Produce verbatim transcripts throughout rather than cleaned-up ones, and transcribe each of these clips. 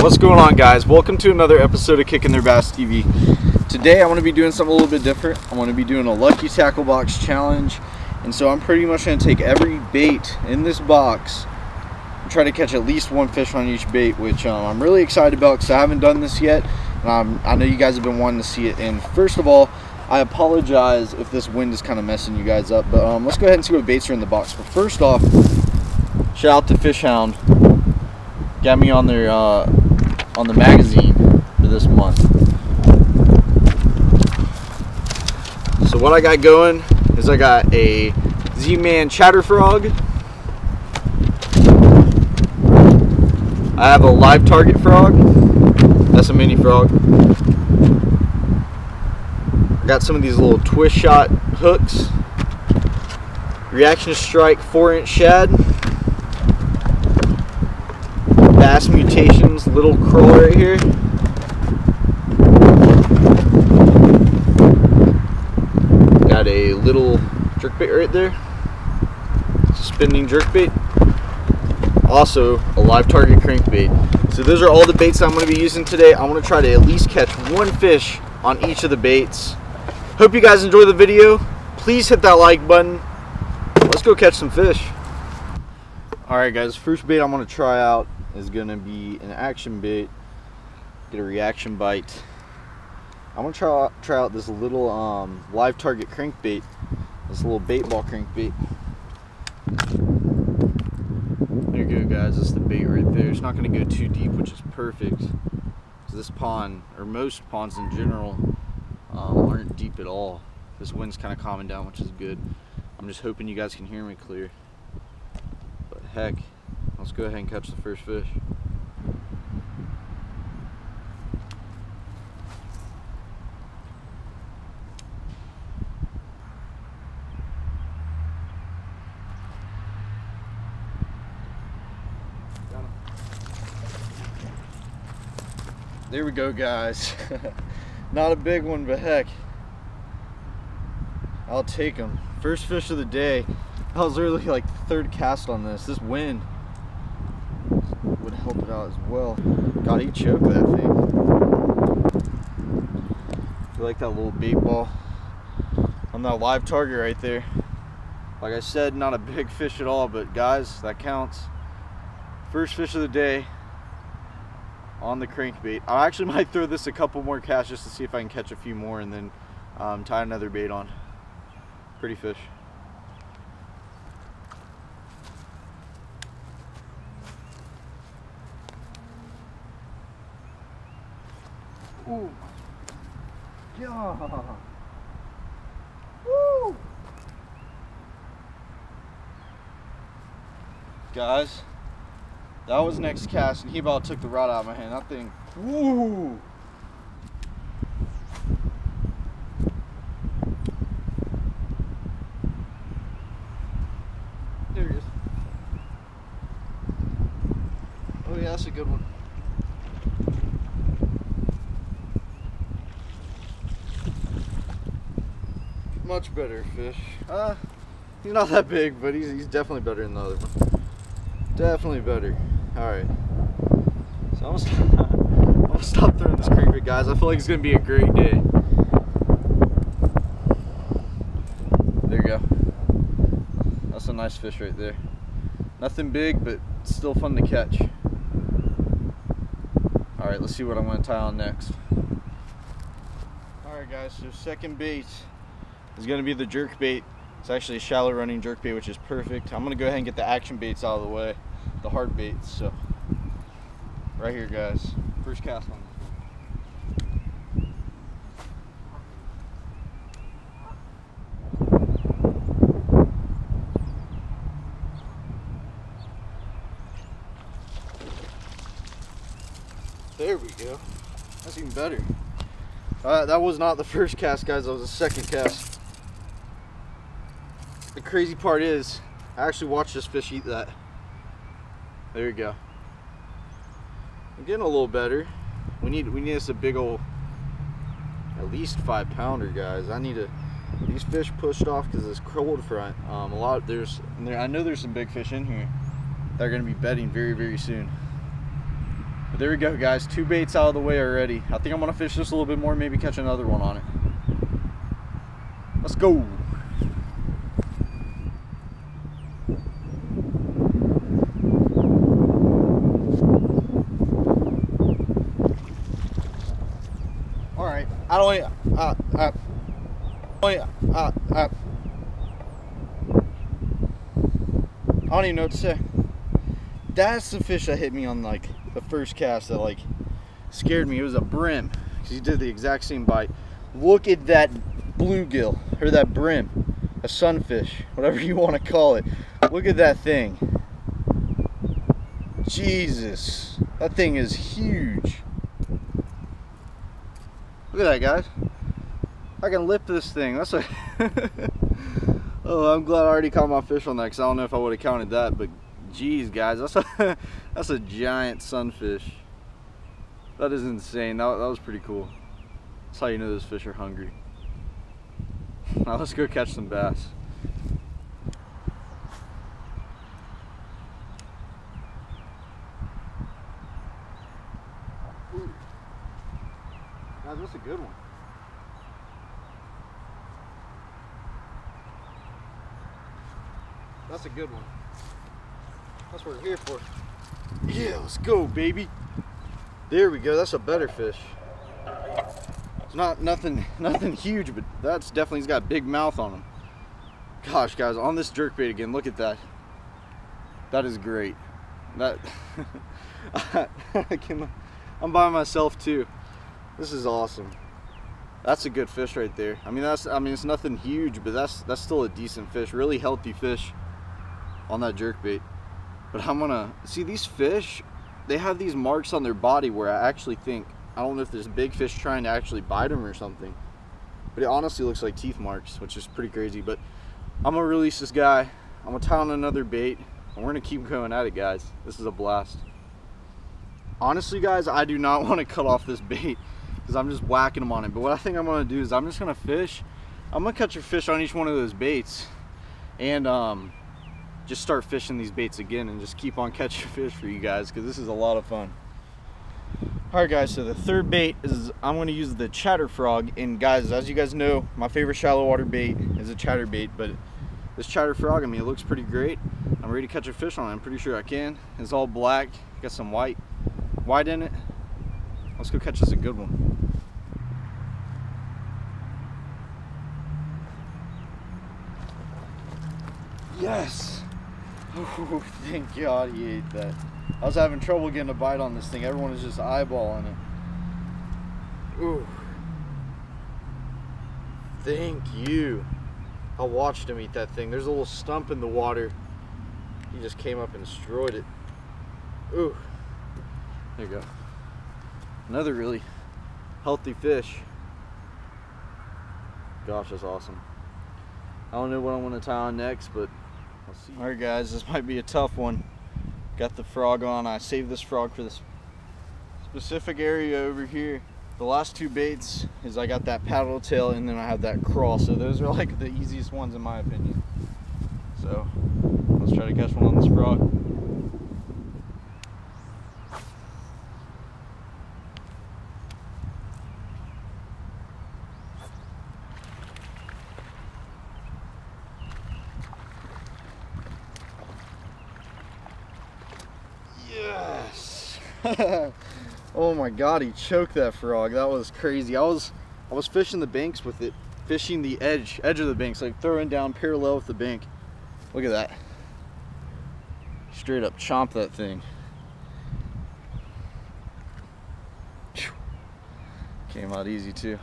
What's going on, guys? Welcome to another episode of Kickin' Their Bass T V. Today I want to be doing something a little bit different. I want to be doing a Lucky Tackle Box challenge. And so I'm pretty much going to take every bait in this box and try to catch at least one fish on each bait, which um, I'm really excited about because I haven't done this yet. And I'm, I know you guys have been wanting to see it. And first of all, I apologize if this wind is kind of messing you guys up. But um, let's go ahead and see what baits are in the box. But first off, shout out to Fish Hound. Got me on their, uh, on the magazine for this month. So what I got going is I got a Z-Man Chatter Frog. I have a Live Target Frog. That's a mini frog. I got some of these little twist shot hooks. Reaction Strike four inch shad. Bass Mutations little crawler right here. Got a little jerkbait right there. Spinning jerkbait. Also a Live Target crankbait. So those are all the baits I'm going to be using today. I want to try to at least catch one fish on each of the baits. Hope you guys enjoy the video. Please hit that like button. Let's go catch some fish. Alright guys, first bait I'm going to try out is going to be an action bait. Get a reaction bite. I'm going to try, try out this little um, Live Target crankbait. This little bait ball crankbait. There you go, guys. That's the bait right there. It's not going to go too deep, which is perfect. So this pond, or most ponds in general, um, aren't deep at all. This wind's kind of calming down, which is good. I'm just hoping you guys can hear me clear. But heck, let's go ahead and catch the first fish. There we go, guys. Not a big one, but heck, I'll take them. First fish of the day. I was literally like the third cast on this. This wind would help it out as well. God, he choked that thing. You like that little bait ball on that Live Target right there. Like I said, not a big fish at all, but guys, that counts. First fish of the day on the crankbait. I actually might throw this a couple more casts just to see if I can catch a few more and then um, tie another bait on. Pretty fish. Ooh. Yeah. Woo. Guys, that was next cast, and he about took the rod out of my hand. That thing, woo! There he is. Oh yeah, that's a good one. Much better fish. Uh, he's not that big, but he's, he's definitely better than the other one. Definitely better. Alright, so I'm going to stop throwing this crankbait, guys. I feel like it's going to be a great day. There you go. That's a nice fish right there. Nothing big, but still fun to catch. Alright, let's see what I'm going to tie on next. Alright guys, so second bait is going to be the jerk bait. It's actually a shallow running jerk bait, which is perfect. I'm going to go ahead and get the action baits out of the way. The hard baits. So right here, guys, first cast on this. There we go. That's even better. All right, that was not the first cast, guys. That was the second cast. The crazy part is, I actually watched this fish eat that. There you go. I'm getting a little better. We need we need us a big old, at least five pounder, guys. I need to. These fish pushed off because it's cold front. Um, a lot there's there. I know there's some big fish in here. They're going to be bedding very very soon. But there we go, guys. Two baits out of the way already. I think I'm going to fish this a little bit more. Maybe catch another one on it. Let's go. All right. I don't. Uh, uh, I don't even know what to say. That's the fish that hit me on like the first cast that like scared me. It was a brim, because he did the exact same bite. Look at that bluegill, or that brim, a sunfish, whatever you want to call it. Look at that thing. Jesus, that thing is huge. Look at that, guys. I can lip this thing. That's a oh, I'm glad I already caught my fish on that, because I don't know if I would have counted that, but geez, guys, that's a that's a giant sunfish. That is insane. That, that was pretty cool. That's how you know those fish are hungry. Now let's go catch some bass. Ooh. Guys, that's a good one. That's a good one. That's what we're here for. Yeah, let's go, baby. There we go. That's a better fish. It's not nothing, nothing huge, but that's definitely, he's got a big mouth on him. Gosh, guys, on this jerkbait again. Look at that. That is great. That I can, I'm by myself too. This is awesome. That's a good fish right there. I mean, that's, I mean, it's nothing huge, but that's that's still a decent fish. Really healthy fish on that jerkbait. But I'm gonna see these fish, they have these marks on their body where I actually think, I don't know if there's big fish trying to actually bite them or something, but it honestly looks like teeth marks, which is pretty crazy. But I'm gonna release this guy, I'm gonna tie on another bait, and we're gonna keep going at it, guys. This is a blast. Honestly, guys, I do not want to cut off this bait because I'm just whacking them on it. But what I think I'm gonna do is I'm just gonna fish, I'm gonna catch a fish on each one of those baits, and um just start fishing these baits again and just keep on catching fish for you guys, because this is a lot of fun. All right, guys, so the third bait is, I'm going to use the chatter frog. And guys, as you guys know, my favorite shallow water bait is a chatter bait, but this chatter frog, I mean, it looks pretty great. I'm ready to catch a fish on it. I'm pretty sure I can. It's all black, got some white white in it. Let's go catch us a good one. Yes. Oh, thank God he ate that. I was having trouble getting a bite on this thing. Everyone is just eyeballing it. Ooh. Thank you. I watched him eat that thing. There's a little stump in the water. He just came up and destroyed it. Ooh. There you go. Another really healthy fish. Gosh, that's awesome. I don't know what I want to tie on next, but I'll see. All right, guys, this might be a tough one. Got the frog on. I saved this frog for this specific area over here. The last two baits is, I got that paddle tail, and then I have that crawl. So those are like the easiest ones in my opinion. So let's try to catch one on this frog. Oh my God, he choked that frog. That was crazy. I was I was fishing the banks with it, fishing the edge edge of the banks, like throwing down parallel with the bank. Look at that. Straight up chomp that thing. Came out easy too.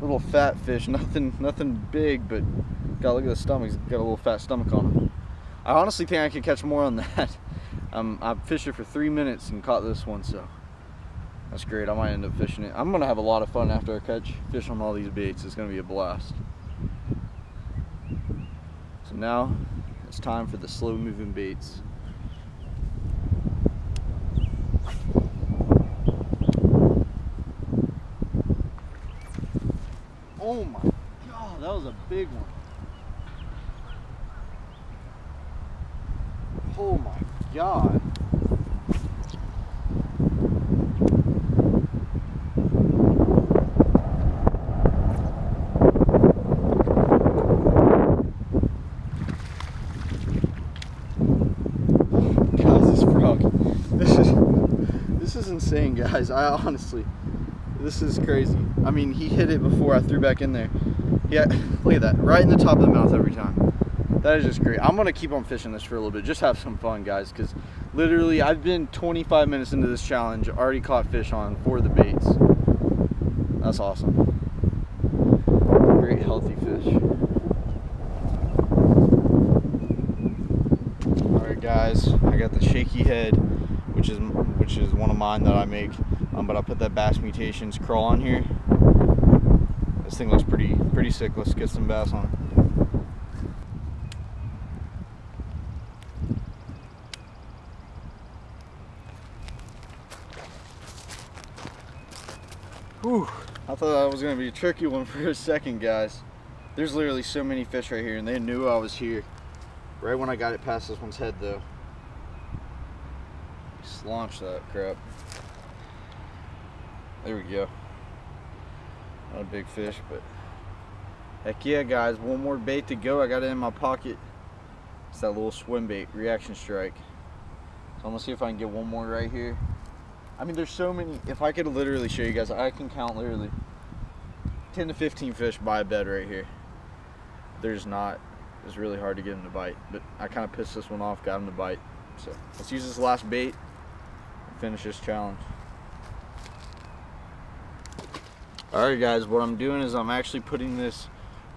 Little fat fish, nothing nothing big, but God, look at the stomach. He's got a little fat stomach on him. I honestly think I could catch more on that. Um, I fished it for three minutes and caught this one, so that's great. I might end up fishing it. I'm gonna have a lot of fun after I catch fish on all these baits. It's gonna be a blast. So now it's time for the slow moving baits. Oh my god, that was a big one. Oh my god. Guys, this frog. This is this is insane, guys. I honestly this is crazy. I mean, he hit it before I threw back in there. Yeah, look at that. Right in the top of the mouth every time. That is just great. I'm going to keep on fishing this for a little bit. Just have some fun, guys, because literally I've been twenty-five minutes into this challenge, already caught fish on four of the baits. That's awesome. Great, healthy fish. All right, guys. I got the shaky head, which is, which is one of mine that I make. Um, but I put that Bass Mutations crawl on here. This thing looks pretty pretty sick. Let's get some bass on it. Whew, I thought that was gonna be a tricky one for a second, guys. There's literally so many fish right here, and they knew I was here. Right when I got it past this one's head though. Just launch that crap. There we go. Not a big fish, but heck yeah, guys. One more bait to go. I got it in my pocket. It's that little swim bait, Reaction Strike. So I'm gonna see if I can get one more right here. I mean, there's so many. If I could literally show you guys, I can count literally ten to fifteen fish by a bed right here. There's not. It's really hard to get them to bite, but I kind of pissed this one off, got them to bite. So let's use this last bait and finish this challenge. Alright guys, what I'm doing is I'm actually putting this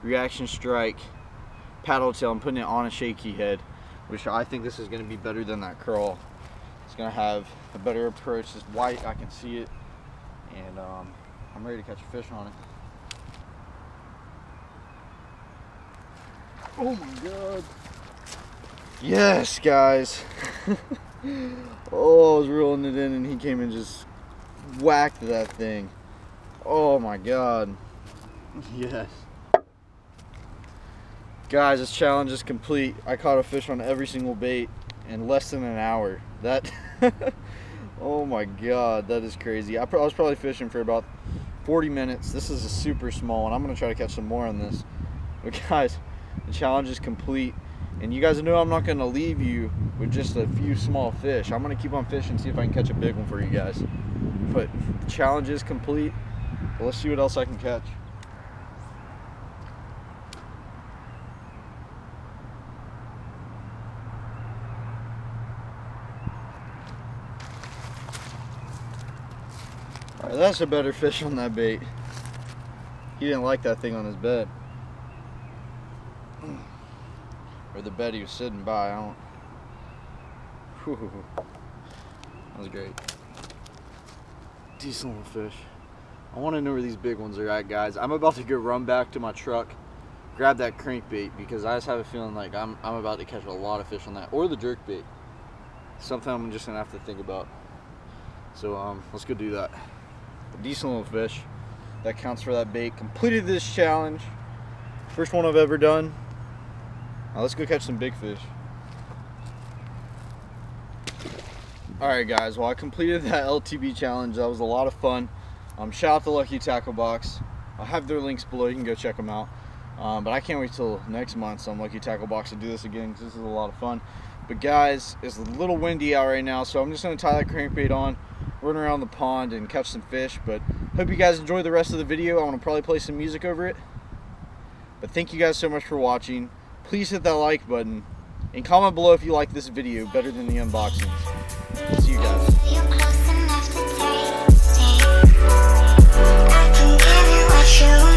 Reaction Strike paddle tail, I'm putting it on a shaky head, which I think this is going to be better than that crawl. It's going to have a better approach. It's white, I can see it, and um, I'm ready to catch a fish on it. Oh my god. Yes guys. Oh, I was reeling it in and he came and just whacked that thing. Oh my god. Yes. Guys, this challenge is complete. I caught a fish on every single bait in less than an hour. That, oh my god, that is crazy. I, pro I was probably fishing for about forty minutes. This is a super small one. I'm going to try to catch some more on this. But guys, the challenge is complete. And you guys know I'm not going to leave you with just a few small fish. I'm going to keep on fishing, see if I can catch a big one for you guys. But the challenge is complete. Well, let's see what else I can catch. All right, that's a better fish on that bait. He didn't like that thing on his bed. Or the bed he was sitting by, I don't. Whew. That was great. Decent little fish. I want to know where these big ones are at, guys. I'm about to go run back to my truck, grab that crankbait, because I just have a feeling like I'm, I'm about to catch a lot of fish on that. Or the jerkbait. Something I'm just going to have to think about. So um, let's go do that. A decent little fish. That counts for that bait. Completed this challenge. First one I've ever done. Now let's go catch some big fish. Alright guys, well I completed that L T B challenge. That was a lot of fun. Um, shout out to Lucky Tackle Box. I'll have their links below. You can go check them out. Um, but I can't wait till next month, so I'm Lucky Tackle Box to do this again, because this is a lot of fun. But guys, it's a little windy out right now, so I'm just going to tie that crankbait on, run around the pond, and catch some fish. But hope you guys enjoy the rest of the video. I want to probably play some music over it. But thank you guys so much for watching. Please hit that like button, and comment below if you like this video better than the unboxings. See you guys. I can give you a show.